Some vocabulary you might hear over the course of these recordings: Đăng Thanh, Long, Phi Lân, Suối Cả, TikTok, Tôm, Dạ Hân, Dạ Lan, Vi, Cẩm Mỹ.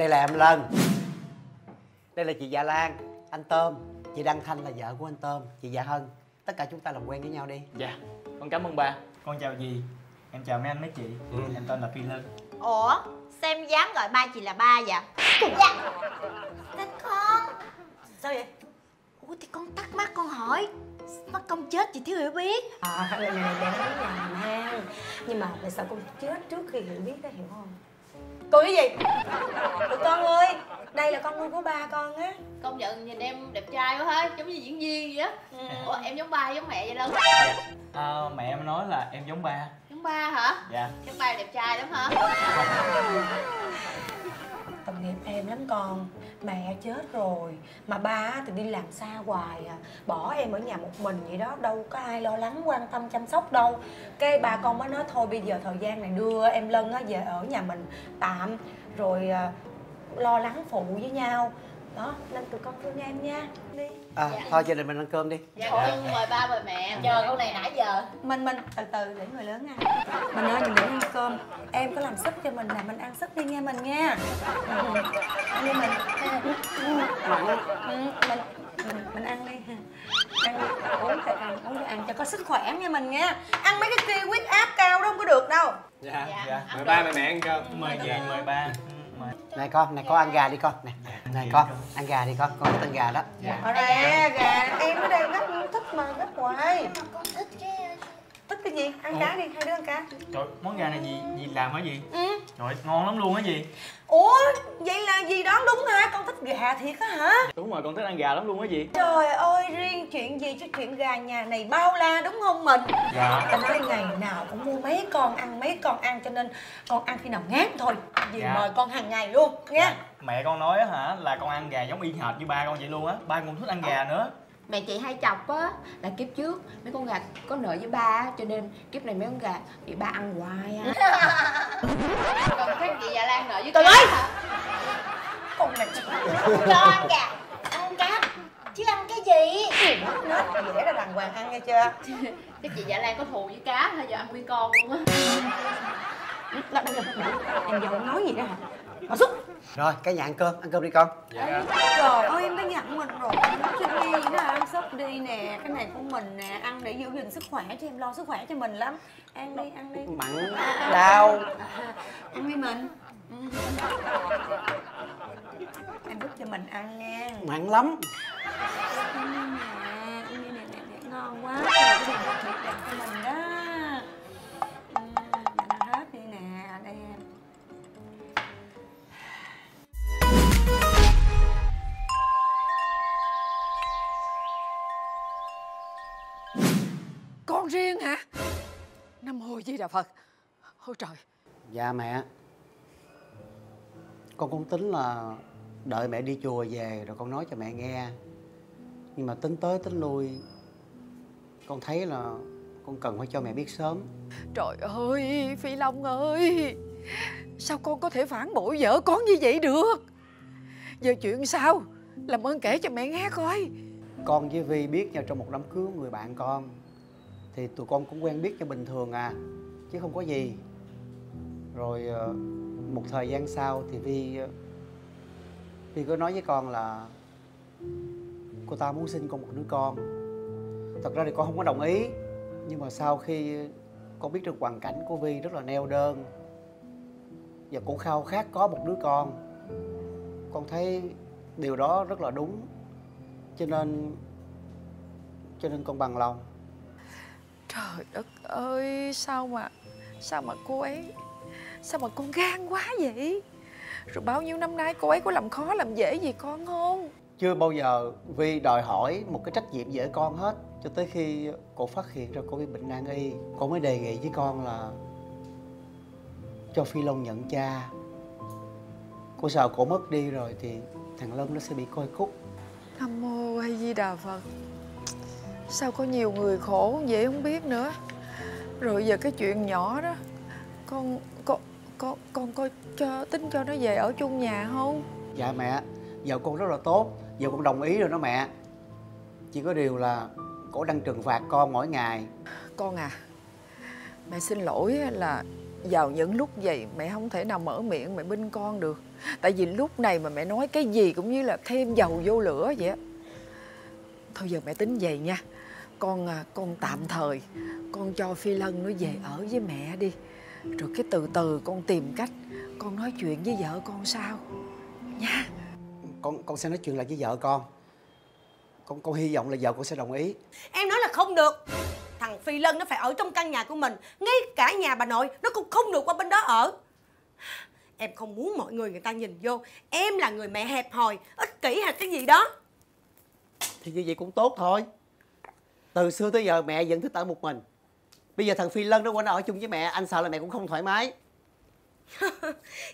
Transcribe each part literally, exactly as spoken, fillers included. đây là em Lân, đây là chị Dạ Lan, anh Tôm. Chị Đăng Thanh là vợ của anh Tôm, chị Dạ Hân. Tất cả chúng ta làm quen với nhau đi. Dạ, con cảm ơn ba. Con chào dì. Em chào mấy anh mấy chị. Ừ. Em tên là Phi Lân. Ủa, sao em dám gọi ba chị là ba vậy? Dạ. Tên con. Sao vậy? Ủa thì con tắc mắc con hỏi. Mắc công chết chị thiếu hiểu biết. Ờ, à, này để lấy nhà mang. Nhưng mà tại sao con chết trước khi hiểu biết đó, hiểu không? Cười cái gì? Tụi con ơi, đây là con nuôi của ba con á. Công nhận nhìn em đẹp trai quá ha, giống như diễn viên vậy á. Ừ. Ủa em giống ba giống mẹ vậy Lân? À, mẹ em nói là em giống ba. Giống ba hả? Dạ. Giống ba đẹp trai lắm hả? Tội nghiệp em lắm con. Mẹ chết rồi mà ba thì đi làm xa hoài à, bỏ em ở nhà một mình vậy đó, đâu có ai lo lắng quan tâm chăm sóc đâu. Cái ba con mới nói thôi bây giờ thời gian này đưa em Lân á về ở nhà mình tạm rồi à, lo lắng phụ với nhau đó, nên tụi con thương em nha. Đi à, dạ. Thôi gia đình mình ăn cơm đi. Dạ con mời ba mời mẹ. Chờ con này nãy giờ mình mình từ từ để người lớn ăn. Mình ơi mình để ăn cơm, em có làm sức cho mình là mình ăn sức đi nghe mình nha. Ừ. Ăn đi mình. Ừ. mình mình mình ăn đi, ăn uống phải ăn, uống phải ăn cho có sức khỏe nha mình nha. Ăn mấy cái kia huyết áp cao đó không có được đâu. Dạ dạ, dạ. Mời ba mời mẹ ăn cơm. Mời về mời ba. Này con, này con ăn gà đi con. Này, này con, ăn gà đi con, con thích ăn gà đó. Dạ. Ở đây gà, em ở đây rất thích mà rất hoài. Con thích cái... Thích cái gì? Ăn cá đi, hai đứa ăn cá. Trời, món gà này gì, gì làm hả gì? Ừ. Trời, ngon lắm luôn hả gì? Ủa, vậy là gì đó đúng hả? Con thích gà thiệt á hả? Đúng rồi, con thích ăn gà lắm luôn hả gì? Trời ơi, riêng chuyện gì chứ chuyện gà nhà này bao la đúng không mình? Dạ. Con nói ngày nào cũng mua mấy con ăn, mấy con ăn cho nên con ăn khi nào ngán thôi. Dì dạ. Mời con hàng ngày luôn, nha. À, mẹ con nói hả là con ăn gà giống y hệt như ba con vậy luôn á. Ba con thích ăn gà nữa. Mẹ chị hay chọc á, là kiếp trước mấy con gà có nợ với ba cho nên kiếp này mấy con gà bị ba ăn hoài á. Còn thấy chị Dạ Lan nợ với tụi ơi. Con này chị cho ăn gà, ăn cá chứ ăn cái gì? Nết dễ ra đàng hoàng ăn nghe chưa? Cái chị Dạ Lan có thù với cá thôi giờ ăn nguyên con luôn á. Em giàu nói gì đó hả? Mà xúc. Rồi, cái nhà ăn cơm, ăn cơm đi con. Dạ. Trời ơi, em đã nhận mình rồi. Em đi, nó ăn sốc đi nè. Cái này của mình nè, ăn để giữ gìn sức khỏe cho em, lo sức khỏe cho mình lắm. Ăn đi, ăn đi. Mặn, đau. Ăn đi mình. Em đút cho mình ăn nha. Mặn lắm. Ăn đi nè, nè, nè, ngon quá. Cái này đặc biệt đặt cho mình đó. Con riêng hả? Nam Mô Di Đà Phật. Ôi trời. Dạ mẹ, con cũng tính là đợi mẹ đi chùa về rồi con nói cho mẹ nghe. Nhưng mà tính tới tính lui, con thấy là con cần phải cho mẹ biết sớm. Trời ơi Phi Long ơi, sao con có thể phản bội vợ con như vậy được? Giờ chuyện sao? Làm ơn kể cho mẹ nghe coi. Con với Vi biết nhau trong một đám cưới người bạn con, thì tụi con cũng quen biết cho bình thường à, chứ không có gì. Rồi một thời gian sau thì Vi Vi có nói với con là cô ta muốn sinh con một đứa con. Thật ra thì con không có đồng ý, nhưng mà sau khi con biết được hoàn cảnh của Vi rất là neo đơn và cũng khao khát có một đứa con, con thấy điều đó rất là đúng. Cho nên Cho nên con bằng lòng. Trời đất ơi, sao mà Sao mà cô ấy Sao mà con gan quá vậy? Rồi bao nhiêu năm nay cô ấy có làm khó làm dễ gì con không? Chưa bao giờ Vi đòi hỏi một cái trách nhiệm về con hết, cho tới khi cô phát hiện ra cô bị bệnh nan y. Cô mới đề nghị với con là cho Phi Long nhận cha. Cô sợ cô mất đi rồi thì thằng Long nó sẽ bị coi khúc. Nam Mô hay Di Đà Phật. Sao có nhiều người khổ vậy không biết nữa. Rồi giờ cái chuyện nhỏ đó, Con con con con coi cho tính cho nó về ở chung nhà không? Dạ mẹ, vợ con rất là tốt, vợ con đồng ý rồi đó mẹ. Chỉ có điều là cổ đang trừng phạt con mỗi ngày. Con à, mẹ xin lỗi là Vào những lúc vậy mẹ không thể nào mở miệng mẹ bênh con được. Tại vì lúc này mà mẹ nói cái gì cũng như là thêm dầu vô lửa vậy. Thôi giờ mẹ tính vậy nha. Con con tạm thời con cho Phi Lân nó về ở với mẹ đi. Rồi cái từ từ con tìm cách con nói chuyện với vợ con sao nha. Con con sẽ nói chuyện lại với vợ con. Con con hy vọng là vợ con sẽ đồng ý. Em nói là không được. Thằng Phi Lân nó phải ở trong căn nhà của mình. Ngay cả nhà bà nội nó cũng không được qua bên đó ở. Em không muốn mọi người người ta nhìn vô em là người mẹ hẹp hòi, ích kỷ hay cái gì đó. Thì như vậy cũng tốt thôi. Từ xưa tới giờ mẹ vẫn thích ở một mình. Bây giờ thằng Phi Lân nó qua nó ở chung với mẹ, anh sợ là mẹ cũng không thoải mái.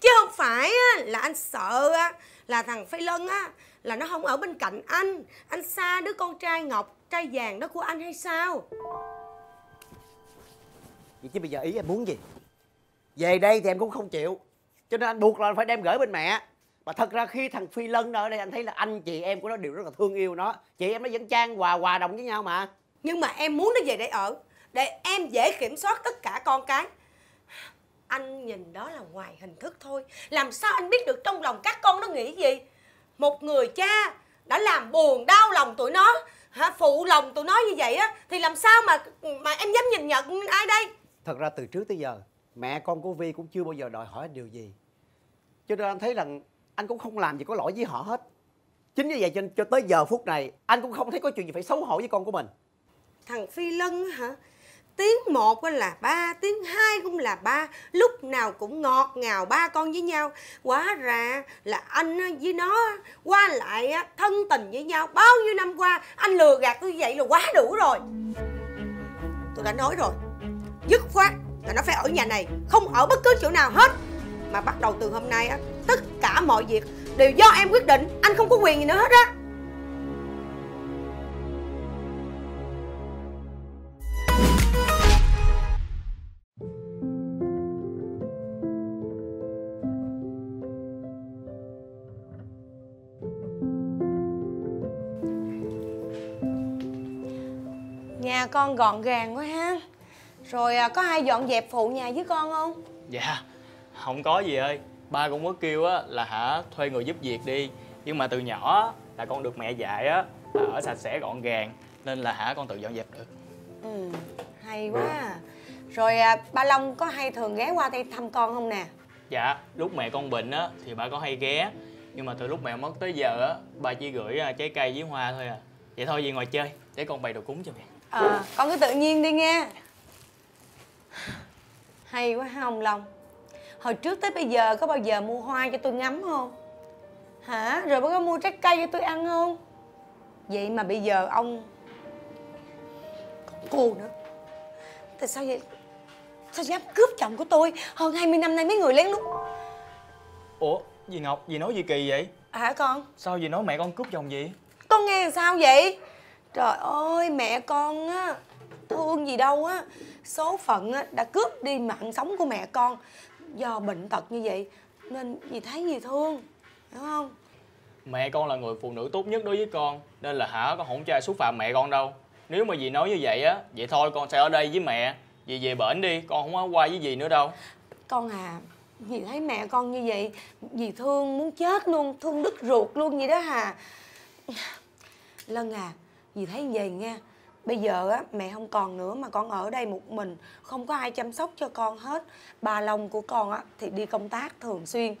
Chứ không phải là anh sợ là thằng Phi Lân á là nó không ở bên cạnh anh. Anh xa đứa con trai ngọc, trai vàng đó của anh hay sao? Vậy chứ bây giờ ý em muốn gì? Về đây thì em cũng không chịu. Cho nên anh buộc là anh phải đem gửi bên mẹ. Mà thật ra khi thằng Phi Lân ở đây anh thấy là anh chị em của nó đều rất là thương yêu nó. Chị em nó vẫn chan hòa hòa đồng với nhau mà. Nhưng mà em muốn nó về đây ở để em dễ kiểm soát tất cả con cái. Anh nhìn đó là ngoài hình thức thôi. Làm sao anh biết được trong lòng các con nó nghĩ gì? Một người cha đã làm buồn đau lòng tụi nó, hả, phụ lòng tụi nó như vậy á, thì làm sao mà mà em dám nhìn nhận ai đây? Thật ra từ trước tới giờ mẹ con của Vi cũng chưa bao giờ đòi hỏi điều gì. Cho nên anh thấy rằng anh cũng không làm gì có lỗi với họ hết. Chính vì vậy cho, cho tới giờ phút này anh cũng không thấy có chuyện gì phải xấu hổ với con của mình. Thằng Phi Lân hả? Tiếng một là ba, tiếng hai cũng là ba. Lúc nào cũng ngọt ngào ba con với nhau. Quá ra là anh với nó qua lại thân tình với nhau. Bao nhiêu năm qua anh lừa gạt tôi vậy là quá đủ rồi. Tôi đã nói rồi, dứt khoát là nó phải ở nhà này, không ở bất cứ chỗ nào hết. Mà bắt đầu từ hôm nay tất cả mọi việc đều do em quyết định. Anh không có quyền gì nữa hết á. Nhà con gọn gàng quá ha. Rồi có ai dọn dẹp phụ nhà với con không? Dạ, không có gì ơi. Ba cũng có kêu á là hả thuê người giúp việc đi. Nhưng mà từ nhỏ là con được mẹ dạy á là ở sạch sẽ gọn gàng, nên là hả con tự dọn dẹp được. Ừ, hay quá à. Rồi ba Long có hay thường ghé qua đây thăm con không nè? Dạ, lúc mẹ con bệnh á thì ba có hay ghé. Nhưng mà từ lúc mẹ mất tới giờ á, ba chỉ gửi trái cây với hoa thôi à. Vậy thôi về ngoài chơi, để con bày đồ cúng cho mẹ. À, con cứ tự nhiên đi nghe. Hay quá ha ông Long. Hồi trước tới bây giờ có bao giờ mua hoa cho tôi ngắm không? Hả? Rồi có mua trái cây cho tôi ăn không? Vậy mà bây giờ ông còn cô nữa. Tại sao vậy? Sao dám cướp chồng của tôi? Hơn hai mươi năm nay mấy người lén lút. Ủa? Dì Ngọc, dì nói gì kỳ vậy? À, hả con? Sao dì nói mẹ con cướp chồng vậy? Con nghe làm sao vậy? Trời ơi, mẹ con á, thương gì đâu á. Số phận á, đã cướp đi mạng sống của mẹ con. Do bệnh tật như vậy nên dì thấy dì thương, hiểu không? Mẹ con là người phụ nữ tốt nhất đối với con, nên là hả con không cho ai xúc phạm mẹ con đâu. Nếu mà dì nói như vậy á, vậy thôi con sẽ ở đây với mẹ. Dì về bển đi, con không có qua với dì nữa đâu. Con à, dì thấy mẹ con như vậy, dì thương muốn chết luôn, thương đứt ruột luôn vậy đó hà. Lân à, dì thấy như vậy nha. Bây giờ á mẹ không còn nữa mà con ở đây một mình, không có ai chăm sóc cho con hết. Bà Long của con á thì đi công tác thường xuyên.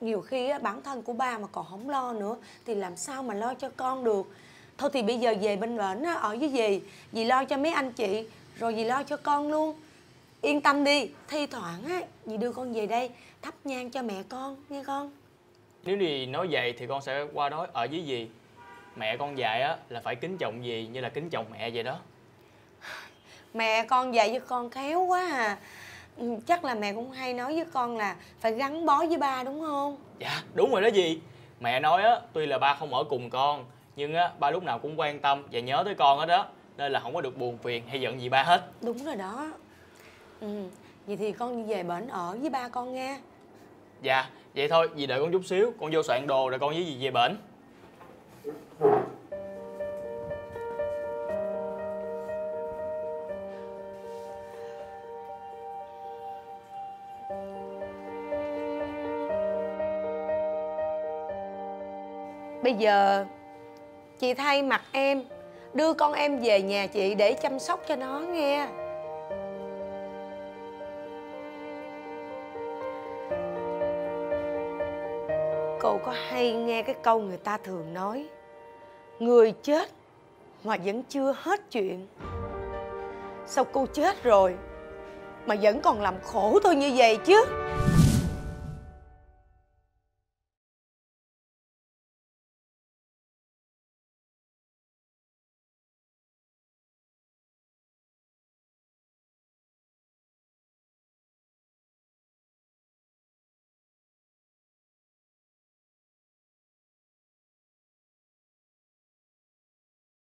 Nhiều khi á bản thân của ba mà còn không lo nữa thì làm sao mà lo cho con được. Thôi thì bây giờ về bên bển á, ở với dì, dì lo cho mấy anh chị, rồi dì lo cho con luôn. Yên tâm đi, thi thoảng á dì đưa con về đây thắp nhang cho mẹ con nghe con. Nếu dì nói vậy thì con sẽ qua đó ở với dì. Mẹ con dạy á là phải kính trọng gì như là kính trọng mẹ vậy đó. Mẹ con dạy với con khéo quá à. Chắc là mẹ cũng hay nói với con là phải gắn bó với ba đúng không? Dạ đúng rồi đó dì. Mẹ nói á tuy là ba không ở cùng con, nhưng á ba lúc nào cũng quan tâm và nhớ tới con hết đó. Nên là không có được buồn phiền hay giận gì ba hết. Đúng rồi đó. Ừ, vậy thì con đi về bển ở với ba con nghe. Dạ vậy thôi dì đợi con chút xíu. Con vô soạn đồ rồi con với dì về bển. bây giờ chị thay mặt em đưa con em về nhà chị để chăm sóc cho nó nghe. Cô có hay nghe cái câu người ta thường nói, người chết mà vẫn chưa hết chuyện. Sao cô chết rồi mà vẫn còn làm khổ tôi như vậy chứ?